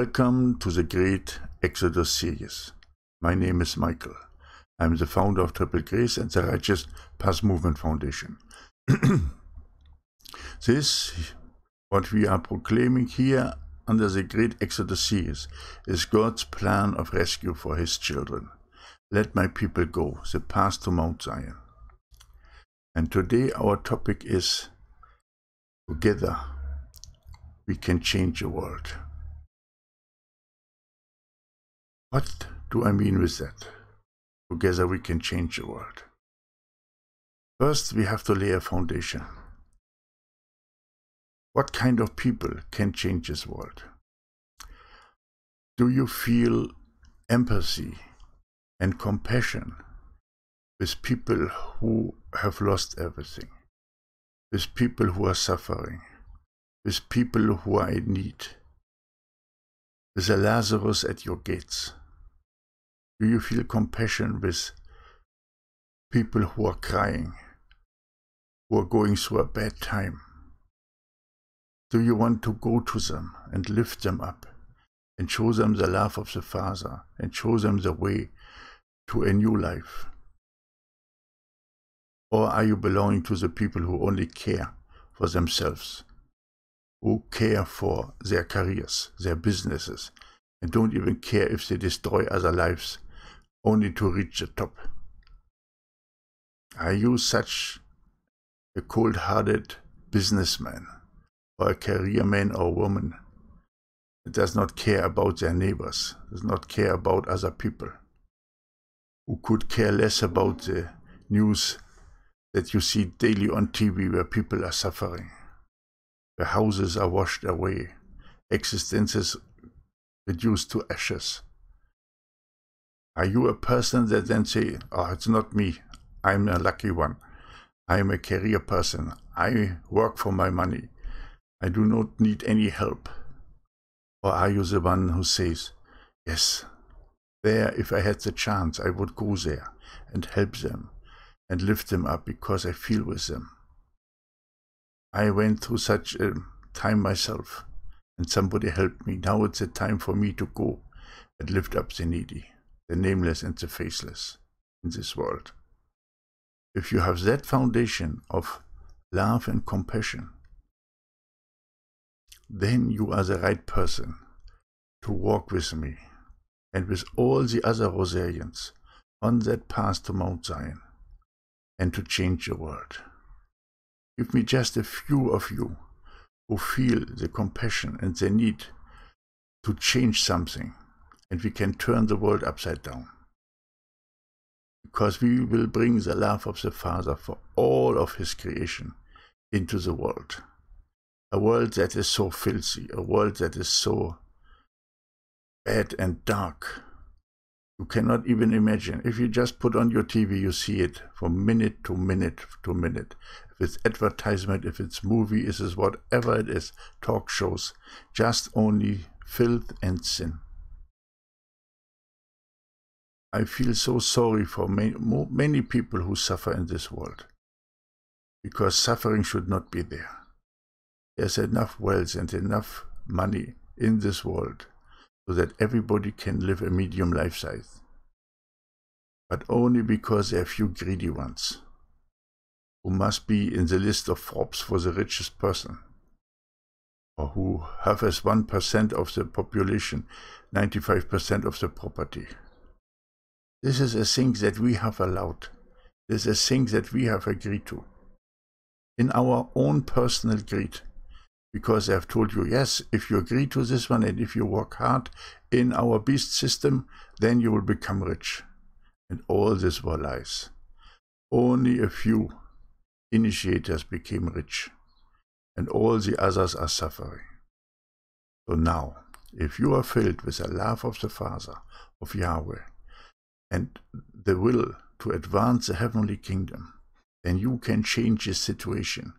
Welcome to the Great Exodus series. My name is Michael. I'm the founder of Triple Grace and the Righteous Path Movement Foundation. This, what we are proclaiming here under the Great Exodus series, is God's plan of rescue for His children. Let my people go, the path to Mount Zion. And today our topic is, together we can change the world. What do I mean with that? Together we can change the world. First, we have to lay a foundation. What kind of people can change this world? Do you feel empathy and compassion with people who have lost everything, with people who are suffering, with people who are in need, with a Lazarus at your gates? Do you feel compassion with people who are crying, who are going through a bad time? Do you want to go to them and lift them up and show them the love of the Father and show them the way to a new life? Or are you belonging to the people who only care for themselves, who care for their careers, their businesses, and don't even care if they destroy other lives only to reach the top? Are you such a cold-hearted businessman or a career man or woman that does not care about their neighbors, does not care about other people, who could care less about the news that you see daily on TV where people are suffering, where houses are washed away, existences reduced to ashes? Are you a person that then say, oh, it's not me, I'm a lucky one, I'm a career person, I work for my money, I do not need any help? Or are you the one who says, yes, there, if I had the chance, I would go there and help them and lift them up because I feel with them? I went through such a time myself, and somebody helped me. Now it's a time for me to go and lift up the needy, the nameless and the faceless in this world. If you have that foundation of love and compassion, then you are the right person to walk with me and with all the other Rosarians on that path to Mount Zion and to change the world. Give me just a few of you who feel the compassion and the need to change something, and we can turn the world upside down. Because we will bring the love of the Father for all of His creation into the world. A world that is so filthy, a world that is so bad and dark, you cannot even imagine. If you just put on your TV, you see it from minute to minute to minute. If it's advertisement, if it's movie, if it's whatever it is, talk shows, just only filth and sin. I feel so sorry for many people who suffer in this world, because suffering should not be there. There's enough wealth and enough money in this world so that everybody can live a medium lifestyle, but only because there are few greedy ones who must be in the list of Forbes for the richest person, or who have as 1% of the population 95% of the property. This is a thing that we have allowed. This is a thing that we have agreed to in our own personal greed, because I have told you, yes, if you agree to this one and if you work hard in our beast system, then you will become rich. And all this were lies. Only a few initiators became rich, and all the others are suffering. So now, if you are filled with the love of the Father, of Yahweh, and the will to advance the heavenly kingdom, then you can change this situation.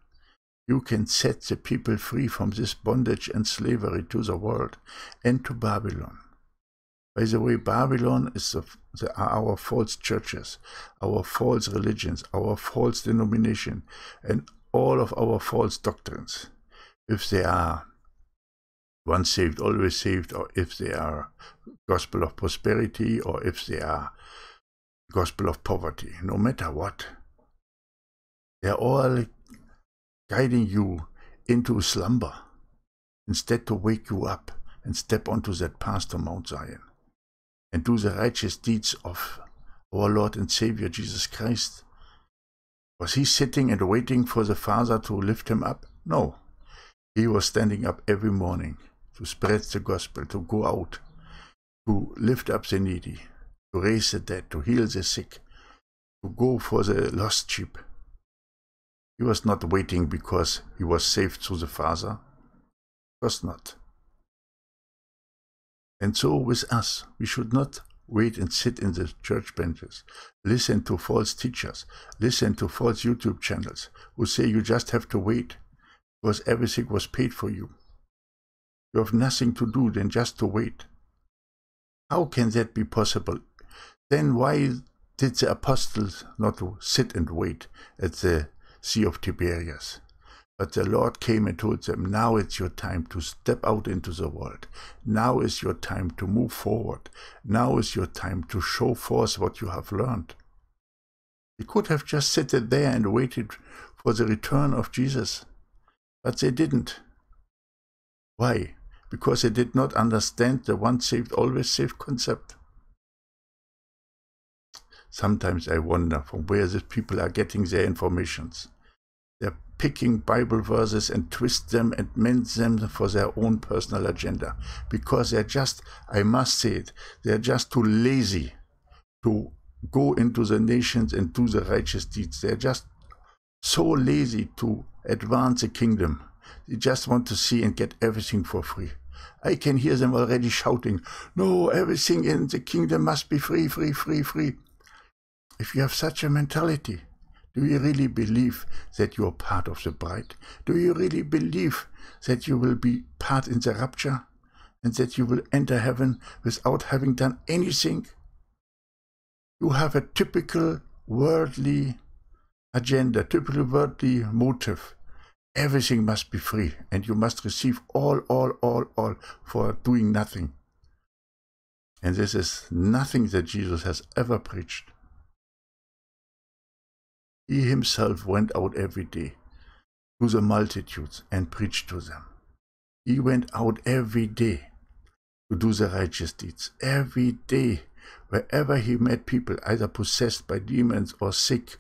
You can set the people free from this bondage and slavery to the world and to Babylon. By the way, Babylon is our false churches, our false religions, our false denomination, and all of our false doctrines. If they are once saved, always saved, or if they are gospel of prosperity, or if they are gospel of poverty, no matter what. They are all guiding you into slumber, instead to wake you up and step onto that path to Mount Zion and do the righteous deeds of our Lord and Savior Jesus Christ. Was he sitting and waiting for the Father to lift him up? No. He was standing up every morning to spread the gospel, to go out, to lift up the needy, to raise the dead, to heal the sick, to go for the lost sheep. He was not waiting because he was saved through the Father. Of course not. And so with us, we should not wait and sit in the church benches, listen to false teachers, listen to false YouTube channels who say you just have to wait because everything was paid for you. You have nothing to do than just to wait. How can that be possible? Then why did the apostles not sit and wait at the Sea of Tiberias? But the Lord came and told them, now it's your time to step out into the world. Now is your time to move forward. Now is your time to show forth what you have learned. They could have just sat there and waited for the return of Jesus, but they didn't. Why? Because they did not understand the once saved, always saved concept. Sometimes I wonder from where these people are getting their informations. They're picking Bible verses and twist them and mend them for their own personal agenda. Because they're just, I must say it, they're just too lazy to go into the nations and do the righteous deeds. They're just so lazy to advance the kingdom. They just want to see and get everything for free. I can hear them already shouting, no, everything in the kingdom must be free, free, free, free. If you have such a mentality, do you really believe that you are part of the bride? Do you really believe that you will be part in the rapture and that you will enter heaven without having done anything? You have a typical worldly agenda, typical worldly motive. Everything must be free and you must receive all for doing nothing. And this is nothing that Jesus has ever preached. He himself went out every day to the multitudes and preached to them. He went out every day to do the righteous deeds. Every day, wherever he met people, either possessed by demons or sick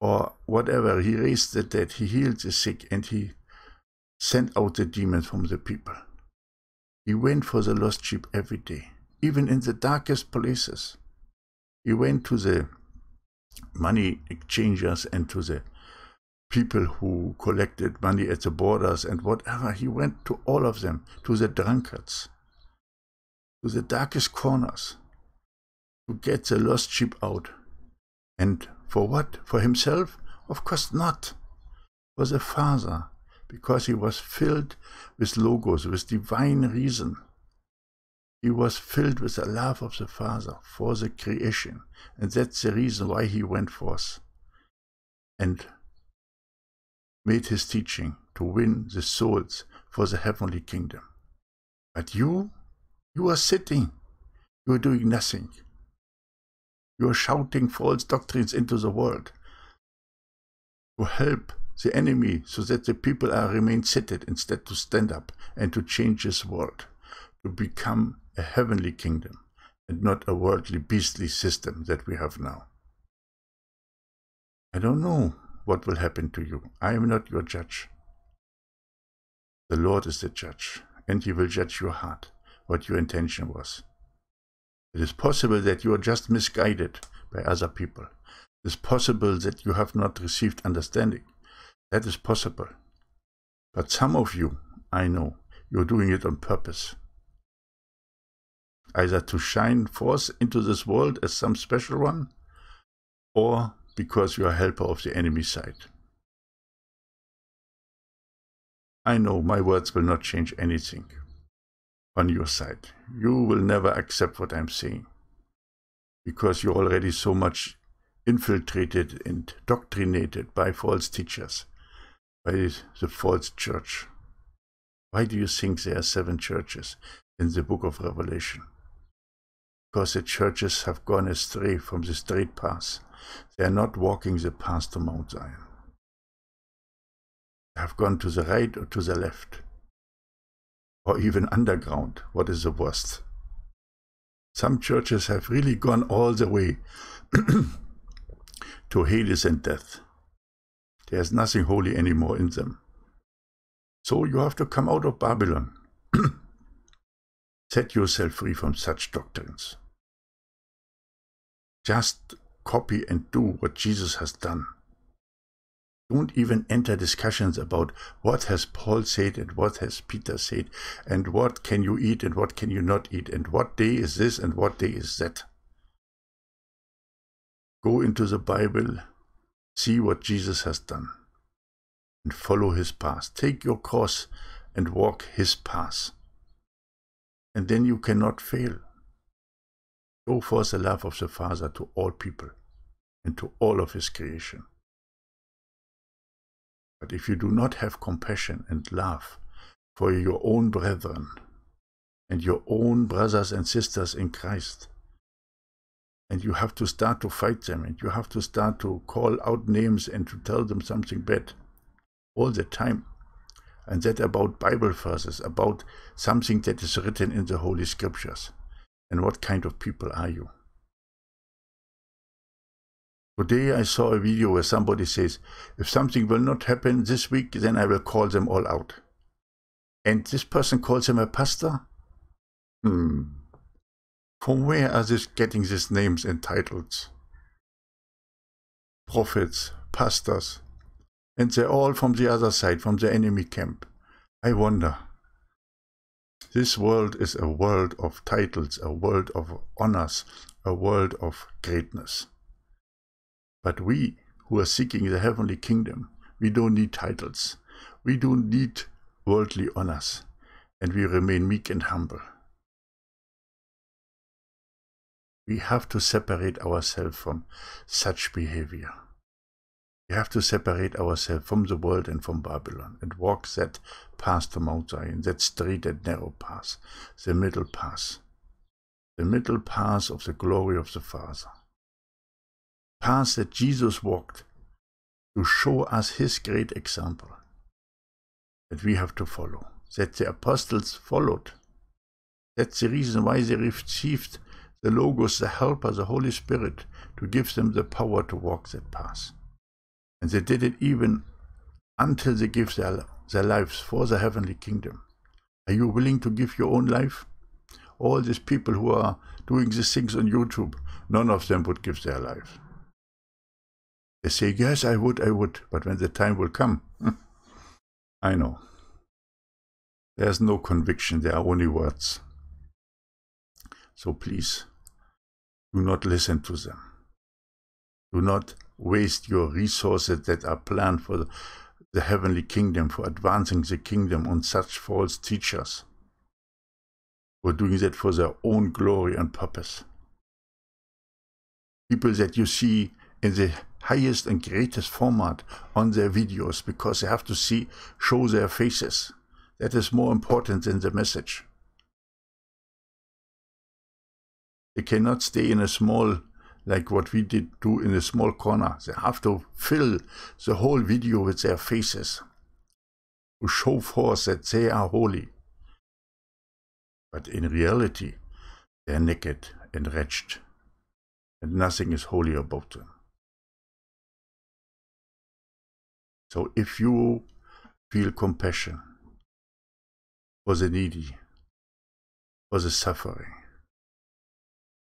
or whatever, he raised the dead, he healed the sick, and he sent out the demons from the people. He went for the lost sheep every day, even in the darkest places. He went to the money exchangers and to the people who collected money at the borders and whatever. He went to all of them, to the drunkards, to the darkest corners, to get the lost sheep out. And for what? For himself? Of course not. For the Father, because he was filled with logos, with divine reason. He was filled with the love of the Father for the creation. And that's the reason why he went forth and made his teaching to win the souls for the heavenly kingdom. But you are sitting. You are doing nothing. You are shouting false doctrines into the world to help the enemy so that the people are remain seated instead to stand up and to change this world, to become a heavenly kingdom and not a worldly, beastly system that we have now. I don't know what will happen to you. I am not your judge. The Lord is the judge, and he will judge your heart, what your intention was. It is possible that you are just misguided by other people. It is possible that you have not received understanding. That is possible. But some of you, I know, you are doing it on purpose. Either to shine forth into this world as some special one, or because you are a helper of the enemy side. I know my words will not change anything on your side. You will never accept what I'm saying, because you're already so much infiltrated and indoctrinated by false teachers, by the false church, Why do you think there are seven churches in the book of Revelation? Because the churches have gone astray from the straight path. They are not walking the path to Mount Zion. They have gone to the right or to the left. Or even underground, what is the worst? Some churches have really gone all the way to Hades and death. There is nothing holy anymore in them. So you have to come out of Babylon. Set yourself free from such doctrines. Just copy and do what Jesus has done. Don't even enter discussions about what has Paul said and what has Peter said and what can you eat and what can you not eat and what day is this and what day is that. Go into the Bible, see what Jesus has done and follow his path. Take your course and walk his path. And then you cannot fail. Show forth the love of the Father to all people and to all of his creation. But if you do not have compassion and love for your own brethren and your own brothers and sisters in Christ, and you have to start to fight them, and you have to start to call out names and to tell them something bad all the time, and that about Bible verses, about something that is written in the Holy Scriptures. And what kind of people are you? Today I saw a video where somebody says, if something will not happen this week, then I will call them all out. And this person calls him a pastor? From where are they getting these names and titles? Prophets, pastors. And they're all from the other side, from the enemy camp. I wonder. This world is a world of titles, a world of honors, a world of greatness. But we, who are seeking the heavenly kingdom, we don't need titles. We don't need worldly honors. And we remain meek and humble. We have to separate ourselves from such behavior. We have to separate ourselves from the world and from Babylon and walk that path to Mount Zion, that straight and narrow path, the middle path. The middle path of the glory of the Father. Path that Jesus walked to show us his great example that we have to follow, that the apostles followed. That's the reason why they received the Logos, the Helper, the Holy Spirit, to give them the power to walk that path. And they did it even until they give their lives for the heavenly kingdom. Are you willing to give your own life? All these people who are doing these things on YouTube, none of them would give their life. They say, yes, I would. But when the time will come, I know. There's no conviction. There are only words. So please, do not listen to them. Do not waste your resources that are planned for the heavenly kingdom, for advancing the kingdom on such false teachers, for doing that for their own glory and purpose. People that you see in the highest and greatest format on their videos, because they have to show their faces. That is more important than the message. They cannot stay in a small, like what we did do, in a small corner. They have to fill the whole video with their faces to show forth that they are holy. But in reality, they are naked and wretched, and nothing is holy about them. So if you feel compassion for the needy, for the suffering,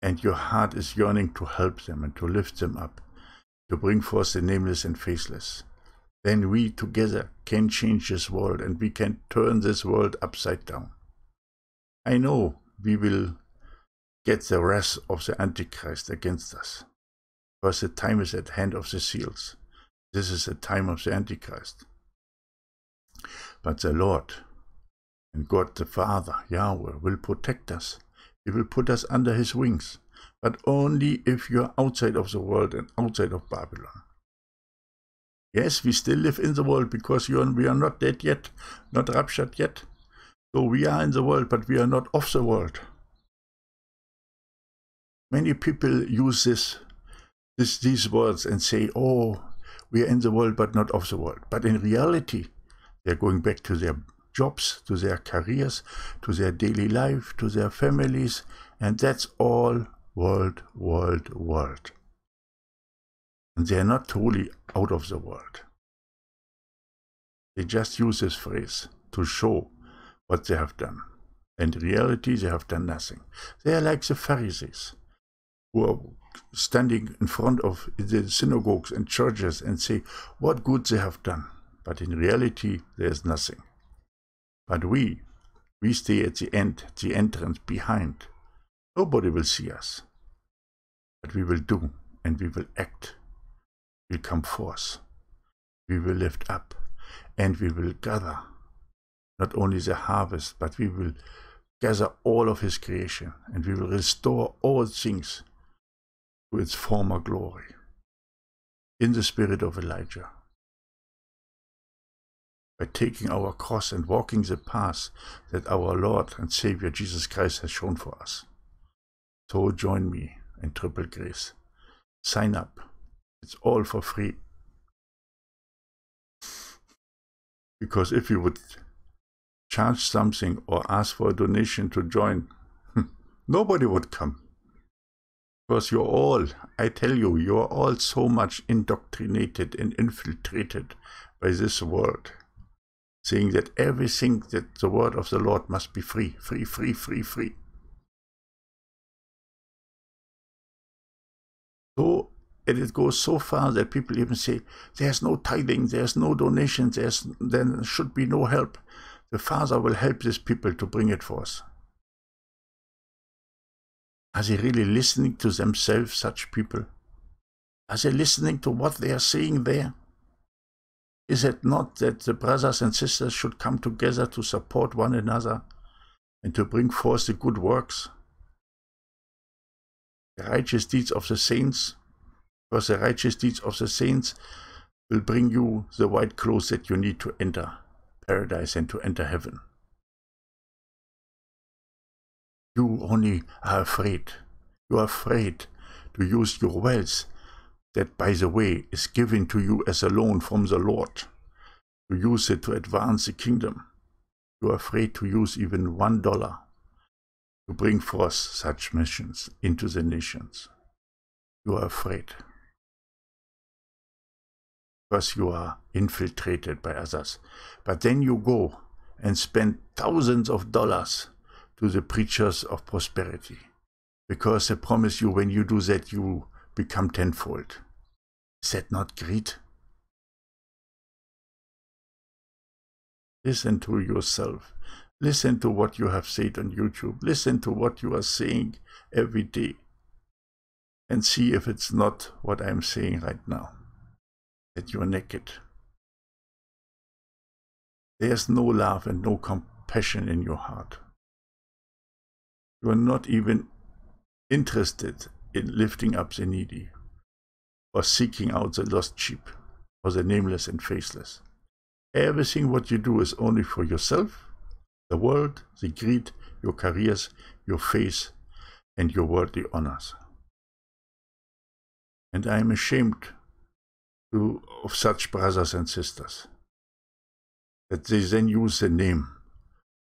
and your heart is yearning to help them and to lift them up, to bring forth the nameless and faceless, then we together can change this world, and we can turn this world upside down. I know we will get the wrath of the Antichrist against us, because the time is at hand of the seals. This is the time of the Antichrist. But the Lord and God the Father, Yahweh, will protect us. He will put us under his wings, but only if you are outside of the world and outside of Babylon. Yes, we still live in the world, because we are not dead yet, not raptured yet. So we are in the world, but we are not of the world. Many people use these words and say, oh, we are in the world, but not of the world. But in reality, they're going back to their jobs, to their careers, to their daily life, to their families, and that's all world, world, world. And they're not totally out of the world. They just use this phrase to show what they have done. In reality, they have done nothing. They are like the Pharisees, who are standing in front of the synagogues and churches and say what good they have done. But in reality, there is nothing. But we stay at the end, the entrance behind. Nobody will see us. But we will do, and we will act. We will come forth. We will lift up, and we will gather not only the harvest, but we will gather all of his creation, and we will restore all things to its former glory, in the spirit of Elijah. By taking our cross and walking the path that our Lord and Savior Jesus Christ has shown for us. So join me in Triple Grace. Sign up. It's all for free. Because if you would charge something or ask for a donation to join, nobody would come. Because you're all, I tell you, you're all so much indoctrinated and infiltrated by this world, saying that everything that the word of the Lord must be free, free, free, free, free. So, and it goes so far that people even say, there's no tithing, there's no donations, there should be no help. The Father will help these people to bring it forth. Are they really listening to themselves, such people? Are they listening to what they are saying there? Is it not that the brothers and sisters should come together to support one another and to bring forth the good works, the righteous deeds of the saints? Because the righteous deeds of the saints will bring you the white clothes that you need to enter paradise and to enter heaven. You only are afraid. You are afraid to use your wealth that, by the way, is given to you as a loan from the Lord, to use it to advance the kingdom. You are afraid to use even $1 to bring forth such missions into the nations. You are afraid because you are infiltrated by others. But then you go and spend thousands of dollars to the preachers of prosperity, because they promise you when you do that, you become tenfold. Is that not greed? Listen to yourself. Listen to what you have said on YouTube. Listen to what you are saying every day. And see if it's not what I'm saying right now. That you are naked. There's no love and no compassion in your heart. You are not even interested in lifting up the needy, or seeking out the lost sheep, or the nameless and faceless. Everything what you do is only for yourself, the world, the greed, your careers, your faith, and your worldly honors. And I am ashamed of such brothers and sisters, that they then use the name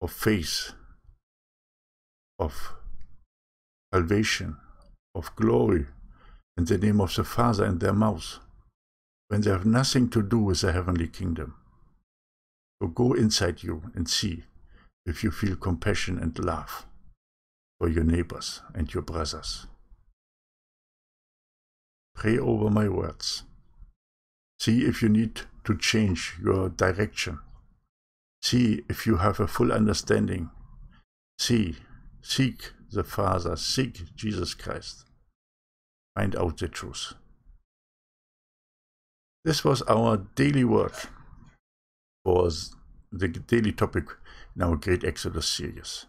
of faith, of salvation, of glory, and the name of the Father in their mouth, when they have nothing to do with the heavenly kingdom. So go inside you and see if you feel compassion and love for your neighbors and your brothers. Pray over my words. See if you need to change your direction. See if you have a full understanding. Seek the Father. Seek Jesus Christ. Find out the truth. This was our daily word for the daily topic in our Great Exodus series.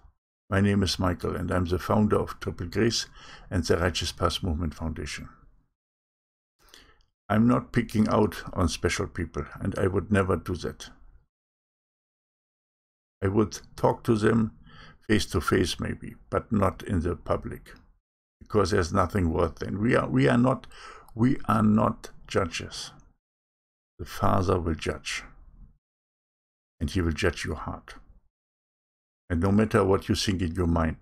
My name is Michael, and I'm the founder of Triple Grace and the Righteous Path Movement Foundation. I'm not picking out on special people, and I would never do that. I would talk to them face to face maybe, but not in the public, because there's nothing worth then. We are not judges. The Father will judge, and he will judge your heart. And no matter what you think in your mind,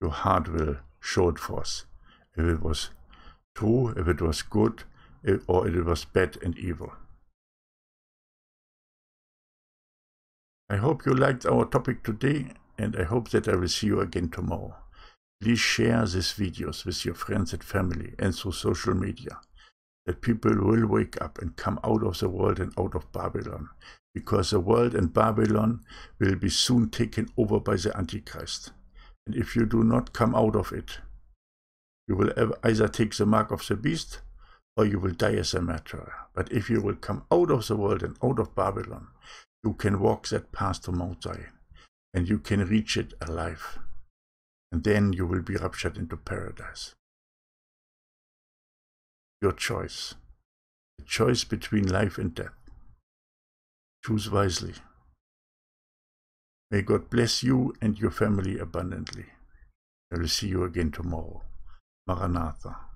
your heart will show it forth. If it was true, if it was good, or if it was bad and evil. I hope you liked our topic today, and I hope that I will see you again tomorrow. Please share these videos with your friends and family and through social media, that people will wake up and come out of the world and out of Babylon, because the world and Babylon will be soon taken over by the Antichrist. And if you do not come out of it, you will either take the mark of the beast, or you will die as a martyr. But if you will come out of the world and out of Babylon, you can walk that path to Mount Zion, and you can reach it alive. And then you will be raptured into paradise. Your choice. The choice between life and death. Choose wisely. May God bless you and your family abundantly. I will see you again tomorrow. Maranatha.